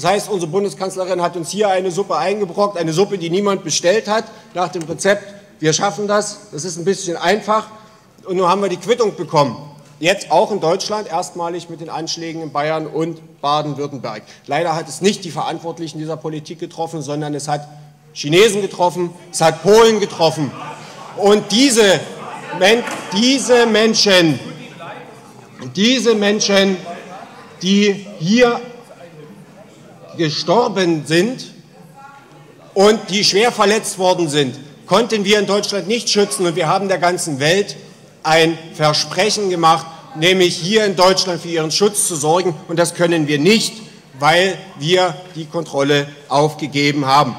Das heißt, unsere Bundeskanzlerin hat uns hier eine Suppe eingebrockt, eine Suppe, die niemand bestellt hat, nach dem Rezept, wir schaffen das, das ist ein bisschen einfach. Und nun haben wir die Quittung bekommen. Jetzt auch in Deutschland, erstmalig mit den Anschlägen in Bayern und Baden-Württemberg. Leider hat es nicht die Verantwortlichen dieser Politik getroffen, sondern es hat Chinesen getroffen, es hat Polen getroffen. Und diese Menschen, die hier gestorben sind und die schwer verletzt worden sind, konnten wir in Deutschland nicht schützen. Und wir haben der ganzen Welt ein Versprechen gemacht, nämlich hier in Deutschland für ihren Schutz zu sorgen. Und das können wir nicht, weil wir die Kontrolle aufgegeben haben.